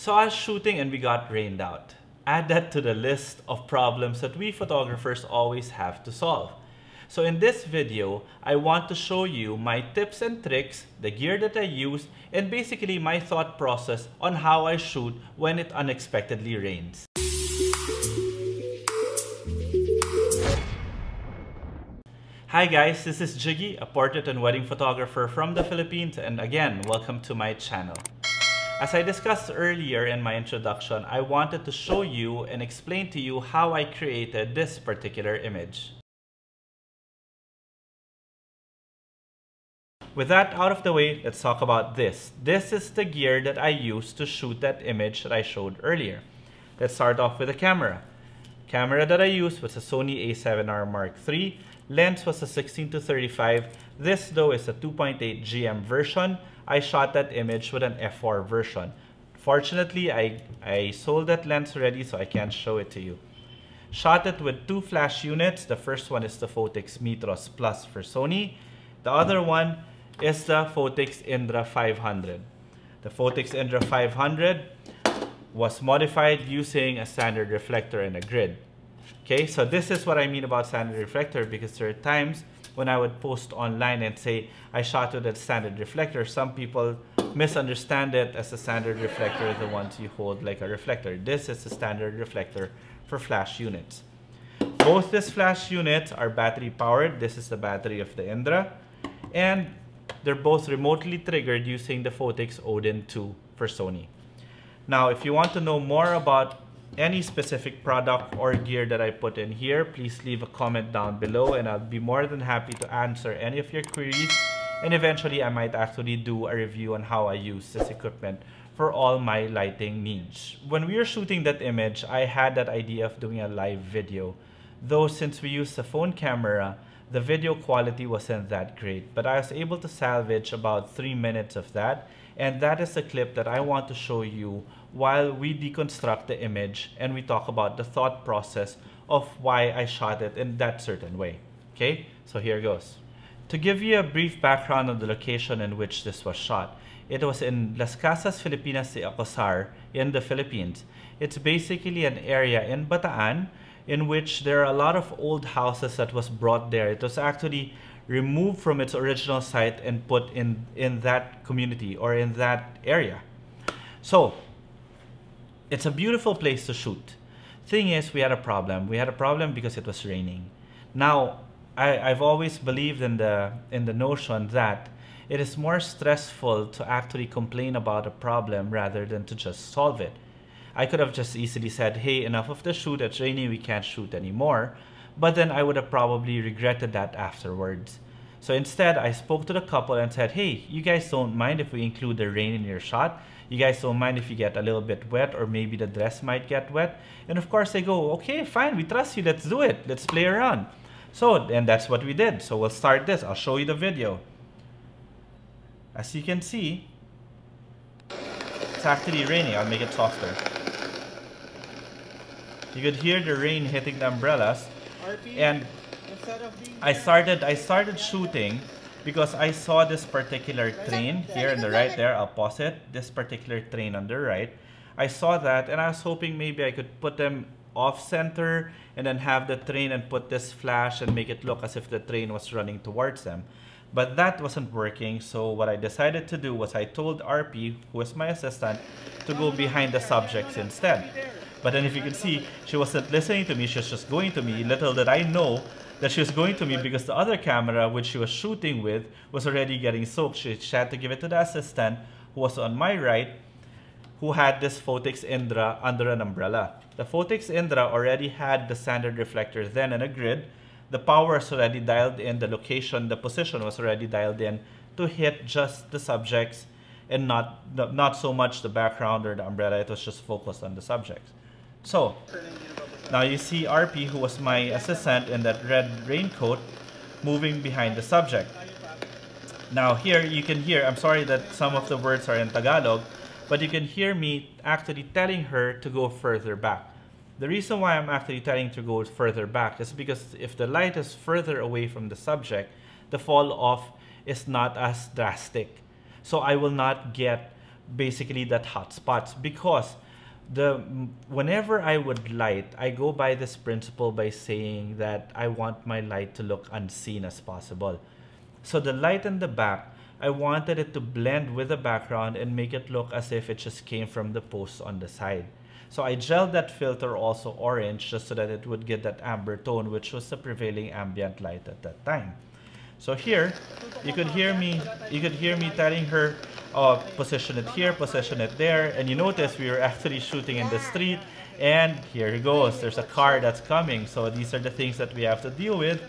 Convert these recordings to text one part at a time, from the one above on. So I was shooting and we got rained out. Add that to the list of problems that we photographers always have to solve. So in this video, I want to show you my tips and tricks, the gear that I use, and basically my thought process on how I shoot when it unexpectedly rains. Hi guys, this is Jiggy, a portrait and wedding photographer from the Philippines, and again, welcome to my channel. As I discussed earlier in my introduction, I wanted to show you and explain to you how I created this particular image. With that out of the way, let's talk about this. This is the gear that I used to shoot that image that I showed earlier. Let's start off with the camera. Camera that I used was a Sony A7r Markiii. Lens was a 16-35. This though is a 2.8 GM version. I shot that image with an f/4 version. Fortunately, I sold that lens already, so I can't show it to you. Shot it with two flash units. The first one is the Phottix Mitros Plus for Sony. The other one is the Phottix Indra 500. The Phottix Indra 500 was modified using a standard reflector and a grid. Okay, so this is what I mean about standard reflector, because there are times when I would post online and say I shot with a standard reflector, some people misunderstand it as a standard reflector, the ones you hold like a reflector. This is the standard reflector for flash units. Both these flash units are battery powered. This is the battery of the Indra, and they're both remotely triggered using the Phottix Odin II for Sony. Now, if you want to know more about any specific product or gear that I put in here, please leave a comment down below and I'll be more than happy to answer any of your queries, and eventually I might actually do a review on how I use this equipment for all my lighting needs. When we were shooting that image, I had that idea of doing a live video, though since we used a phone camera, the video quality wasn't that great, but I was able to salvage about 3 minutes of that, and that is the clip that I want to show you while we deconstruct the image and we talk about the thought process of why I shot it in that certain way. Okay, so here goes. To give you a brief background on the location in which this was shot, it was in Las Casas Filipinas de in the Philippines. It's basically an area in Bataan in which there are a lot of old houses that was brought there. It was actually removed from its original site and put in that community or in that area. So it's a beautiful place to shoot. Thing is, we had a problem. We had a problem because it was raining. Now, I've always believed in the notion that it is more stressful to actually complain about a problem rather than to just solve it. I could have just easily said, hey, enough of the shoot, it's raining, we can't shoot anymore. But then I would have probably regretted that afterwards. So instead, I spoke to the couple and said, hey, you guys don't mind if we include the rain in your shot? You guys don't mind if you get a little bit wet, or maybe the dress might get wet? And of course they go, okay, fine, we trust you, let's do it, let's play around. So, and that's what we did. So we'll start this, I'll show you the video. As you can see, it's actually raining, I'll make it softer. You could hear the rain hitting the umbrellas. And I started shooting because I saw this particular train here on the right there, I'll pause it, this particular train on the right. I saw that and I was hoping maybe I could put them off center and then have the train and put this flash and make it look as if the train was running towards them. But that wasn't working, so what I decided to do was I told RP, who is my assistant, to go behind the subjects instead. But then if you can see, she wasn't listening to me, she was just going to me. Little did I know that she was going to me because the other camera, which she was shooting with, was already getting soaked. She had to give it to the assistant, who was on my right, who had this Phottix Indra under an umbrella. The Phottix Indra already had the standard reflector then and a grid. The power was already dialed in, the location, the position was already dialed in to hit just the subjects and not so much the background or the umbrella. It was just focused on the subjects. So now you see RP, who was my assistant in that red raincoat, moving behind the subject. Now here you can hear, I'm sorry that some of the words are in Tagalog, but you can hear me actually telling her to go further back. The reason why I'm actually telling to go further back is because if the light is further away from the subject, the fall off is not as drastic. So I will not get basically that hotspots, because whenever I would light, I go by this principle by saying that I want my light to look unseen as possible. So the light in the back, I wanted it to blend with the background and make it look as if it just came from the posts on the side. So I gelled that filter also orange just so that it would get that amber tone, which was the prevailing ambient light at that time. So here, you could hear me telling her, oh, position it here, position it there. And you notice we were actually shooting in the street, and here it goes. There's a car that's coming. So these are the things that we have to deal with.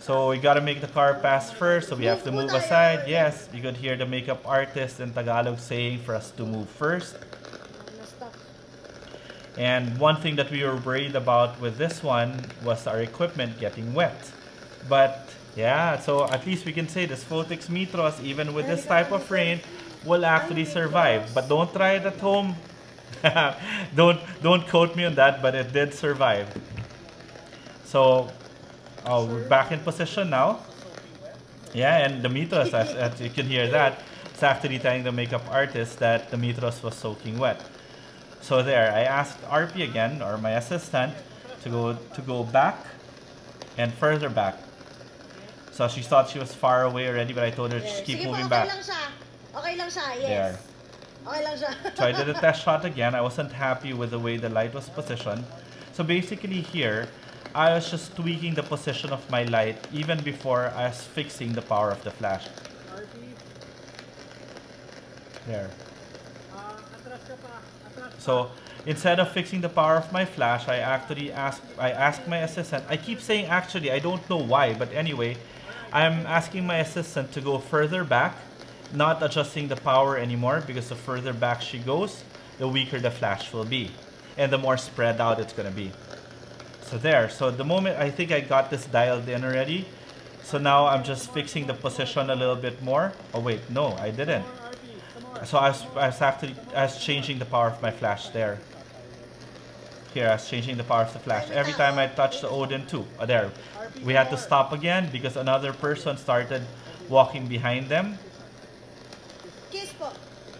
So we gotta make the car pass first, so we have to move aside. Yes, you could hear the makeup artist in Tagalog saying for us to move first. And one thing that we were worried about with this one was our equipment getting wet. But yeah, so at least we can say this Phottix Mitros, even with this type of rain, will actually survive. But don't try it at home. Don't quote me on that, but it did survive. So we're back in position now. Yeah, and the Mitros, as you can hear that, it's actually telling the makeup artist that the Mitros was soaking wet. So there, I asked RP again, or my assistant, to go back and further back. So she thought she was far away already, but I told her to just keep moving back. Okay lang siya, yes. There. Okay lang siya. So I did a test shot again. I wasn't happy with the way the light was positioned. So basically here, I was just tweaking the position of my light even before I was fixing the power of the flash. There. So instead of fixing the power of my flash, I actually asked my assistant. I keep saying actually, I don't know why, but anyway, I'm asking my assistant to go further back, not adjusting the power anymore, because the further back she goes, the weaker the flash will be and the more spread out it's going to be. So there, so the moment I think I got this dialed in already, so now I'm just fixing the position a little bit more. Oh wait, no, I didn't. So I was changing the power of my flash there. Here, I was changing the power of the flash. Every time I touched the Odin II, oh, there, we had to stop again because another person started walking behind them.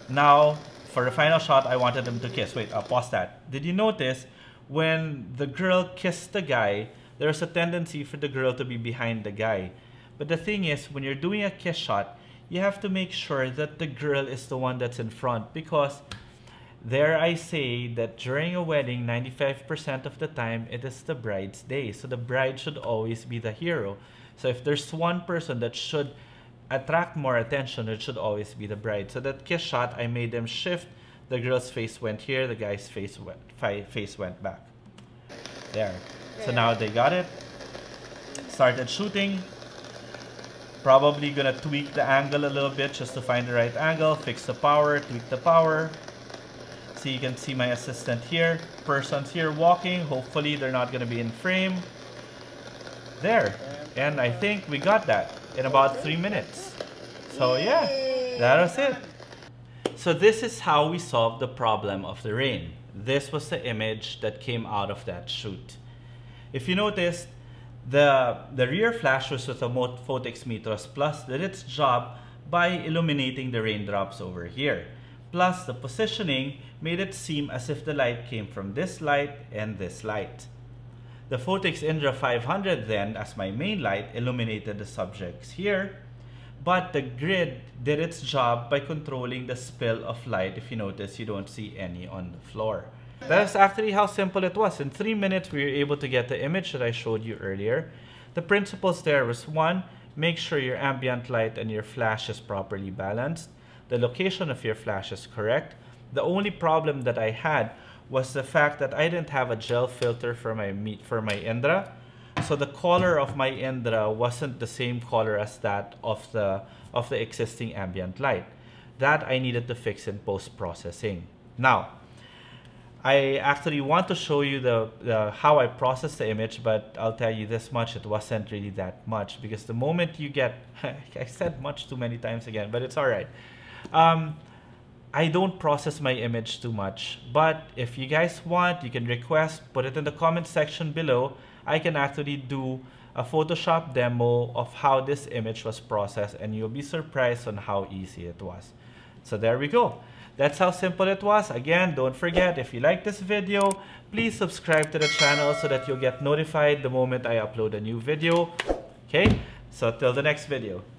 Now, for the final shot, I wanted them to kiss. Wait, I'll pause that. Did you notice? When the girl kissed the guy, there's a tendency for the girl to be behind the guy. But the thing is, when you're doing a kiss shot, you have to make sure that the girl is the one that's in front, because there I say that during a wedding, 95% of the time, it is the bride's day. So the bride should always be the hero. So if there's one person that should attract more attention, it should always be the bride. So that kiss shot, I made them shift. The girl's face went here, the guy's face went back. There. So now they got it. Started shooting. Probably gonna tweak the angle a little bit just to find the right angle. Fix the power, tweak the power. So you can see my assistant here. Person's here walking. Hopefully they're not gonna be in frame. There. And I think we got that in about 3 minutes. So yeah, that was it. So this is how we solved the problem of the rain. This was the image that came out of that shoot. If you noticed, the rear flash was with the Phottix Mitros Plus did its job by illuminating the raindrops over here. Plus the positioning made it seem as if the light came from this light and this light. The Phottix Indra 500 then, as my main light, illuminated the subjects here. But the grid did its job by controlling the spill of light. If you notice, you don't see any on the floor. That's actually how simple it was. In 3 minutes, we were able to get the image that I showed you earlier. The principles there was 1, make sure your ambient light and your flash is properly balanced. The location of your flash is correct. The only problem that I had was the fact that I didn't have a gel filter for my Indra. So the color of my Indra wasn't the same color as that of the existing ambient light. That I needed to fix in post-processing. Now, I actually want to show you how I process the image, but I'll tell you this much, it wasn't really that much, because the moment you get, I said much too many times again, but it's all right. I don't process my image too much, but if you guys want, you can request, put it in the comment section below. I can actually do a Photoshop demo of how this image was processed, and you'll be surprised on how easy it was. So there we go. That's how simple it was. Again, don't forget, if you like this video, please subscribe to the channel so that you'll get notified the moment I upload a new video. Okay, so till the next video.